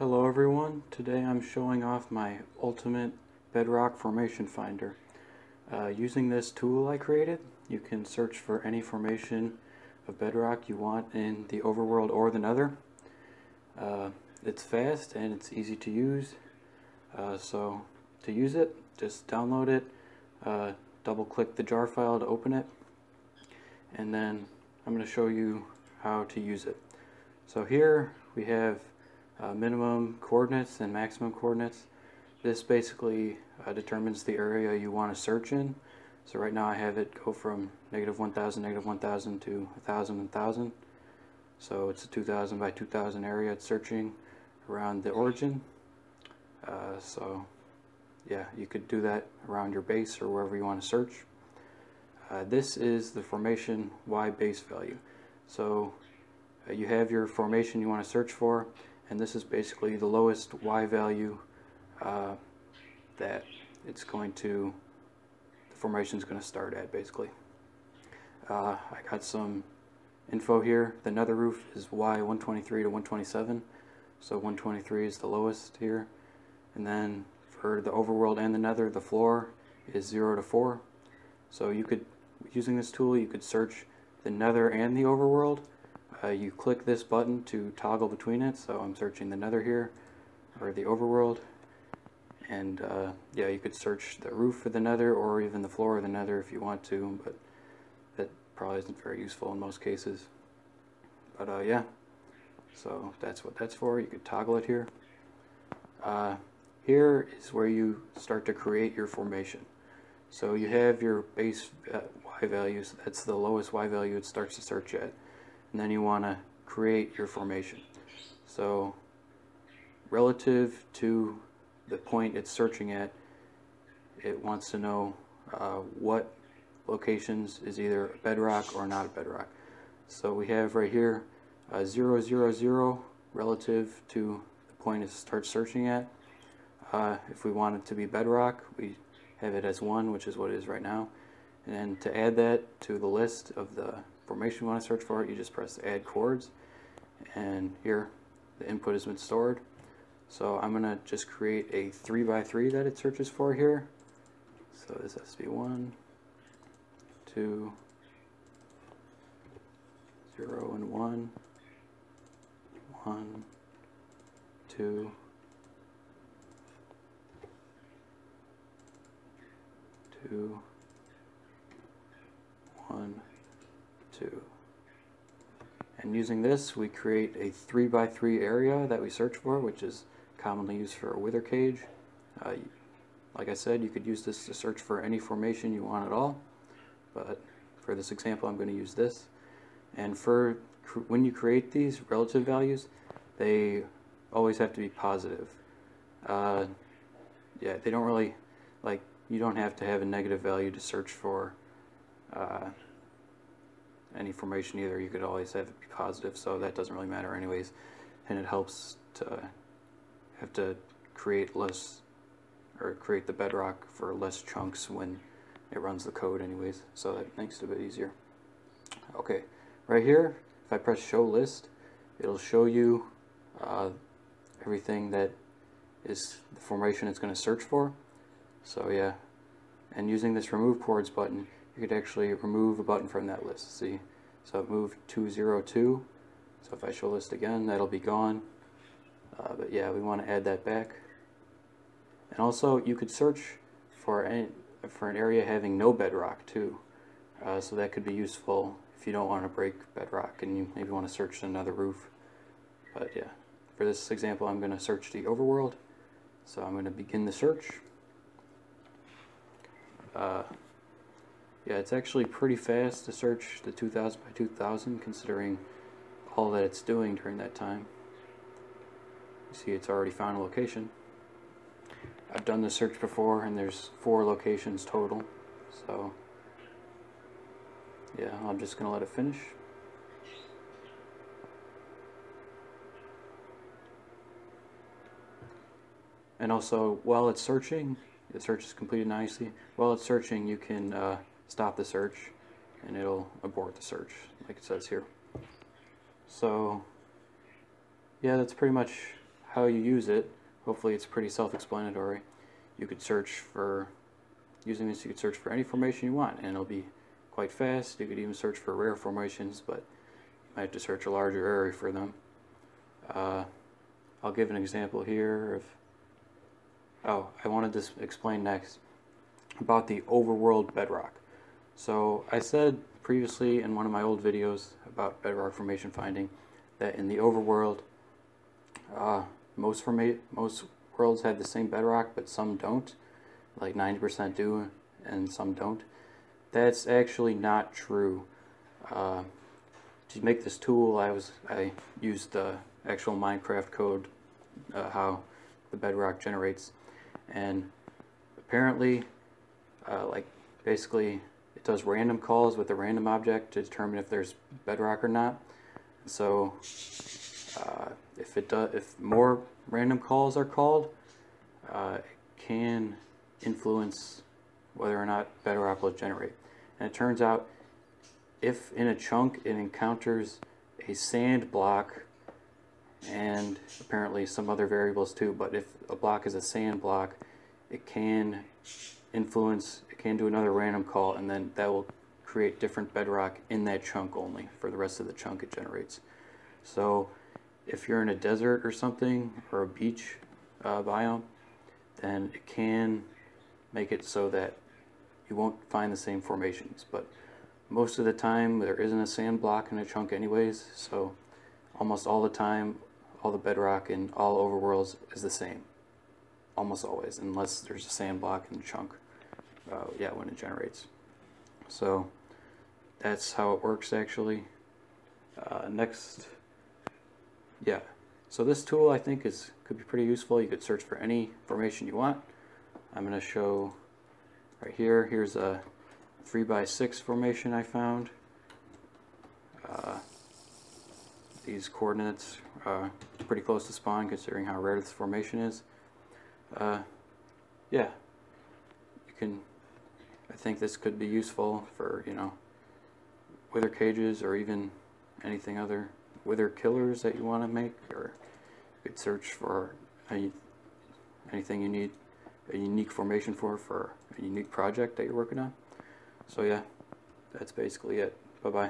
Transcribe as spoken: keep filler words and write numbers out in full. Hello everyone, today I'm showing off my ultimate bedrock formation finder. Uh, using this tool I created, you can search for any formation of bedrock you want in the overworld or the Nether. Uh, it's fast and it's easy to use, uh, so to use it, just download it, uh, double click the jar file to open it, and then I'm going to show you how to use it. So here we have Uh, minimum coordinates and maximum coordinates. This basically uh, determines the area you want to search in. So right now I have it go from negative one thousand, negative one thousand to one thousand, one thousand. So it's a two thousand by two thousand area. It's searching around the origin. Uh, so yeah, you could do that around your base or wherever you want to search. Uh, this is the formation Y base value. So uh, you have your formation you want to search for. And this is basically the lowest Y value uh, that it's going to, the formation is going to start at basically. Uh, I got some info here. The nether roof is Y one twenty-three to one twenty-seven. So one twenty-three is the lowest here. And then for the overworld and the nether, the floor is zero to four. So you could, using this tool, you could search the nether and the overworld. Uh, you click this button to toggle between it, so I'm searching the nether here, or the overworld, and uh, yeah, you could search the roof of the nether or even the floor of the nether if you want to, but that probably isn't very useful in most cases. But uh, yeah, so that's what that's for. You could toggle it here. Uh, here is where you start to create your formation. So you have your base uh, Y value, so that's the lowest Y value it starts to search at. And then you want to create your formation. So relative to the point it's searching at, it wants to know uh, what locations is either a bedrock or not a bedrock. So we have right here uh, zero, zero, zero relative to the point it starts searching at. Uh, if we want it to be bedrock, we have it as one, which is what it is right now. And then to add that to the list of the formation you want to search for, you just press add chords, and here the input has been stored. So I'm gonna just create a three by three that it searches for here. So this has to be one, two, zero, and one, one, two, two, one. Two. And using this, we create a three by three area that we search for, which is commonly used for a wither cage. Uh, like I said, you could use this to search for any formation you want at all, but for this example, I'm going to use this. And for cr when you create these relative values, they always have to be positive. Uh, yeah, they don't really like. You don't have to have a negative value to search for. Uh, any formation either. You could always have it be positive, so that doesn't really matter anyways, and it helps to have to create less, or create the bedrock for less chunks when it runs the code anyways, so that makes it a bit easier. Okay, right here, if I press show list, it'll show you uh, everything that is the formation it's going to search for. So yeah, and using this remove chords button, you could actually remove a button from that list, see? So I've moved two zero two, so if I show list again, that'll be gone. Uh, but yeah, we want to add that back. And also, you could search for, any, for an area having no bedrock too. Uh, so that could be useful if you don't want to break bedrock and you maybe want to search another roof. But yeah, for this example, I'm going to search the overworld. So I'm going to begin the search. Uh, Yeah, it's actually pretty fast to search the two thousand by two thousand, considering all that it's doing during that time. You see, it's already found a location. I've done this search before, and there's four locations total. So, yeah, I'm just going to let it finish. And also, while it's searching, the search is completed nicely. While it's searching, you can... Uh, stop the search, and it'll abort the search like it says here. So yeah, that's pretty much how you use it. Hopefully it's pretty self-explanatory. You could search for, using this you could search for any formation you want, and it'll be quite fast. You could even search for rare formations, but you might have to search a larger area for them. Uh, I'll give an example here of, oh, I wanted to explain next about the overworld bedrock. So I said previously in one of my old videos about bedrock formation finding that in the overworld, uh, most forma most worlds have the same bedrock, but some don't. Like ninety percent do and some don't. That's actually not true. Uh, to make this tool, I was I used the actual Minecraft code, uh, how the bedrock generates, and apparently, uh, like basically, it does random calls with a random object to determine if there's bedrock or not. So, uh, if it does, if more random calls are called, uh, it can influence whether or not bedrock will generate. And it turns out, if in a chunk it encounters a sand block, and apparently some other variables too, but if a block is a sand block, it can influence, it can do another random call, and then that will create different bedrock in that chunk only for the rest of the chunk it generates. So if you're in a desert or something, or a beach uh, biome, then it can make it so that you won't find the same formations, but most of the time there isn't a sand block in a chunk anyways, so almost all the time all the bedrock in all overworlds is the same, almost always, unless there's a sand block in the chunk, uh, yeah, when it generates. So that's how it works actually. Uh, next, yeah, so this tool I think is could be pretty useful. You could search for any formation you want. I'm going to show right here, here's a three by six formation I found. Uh, these coordinates are pretty close to spawn considering how rare this formation is. Uh, yeah, you can, I think this could be useful for, you know, wither cages or even anything other, wither killers that you want to make, or you could search for any, anything you need a unique formation for, for a unique project that you're working on. So yeah, that's basically it. Bye-bye.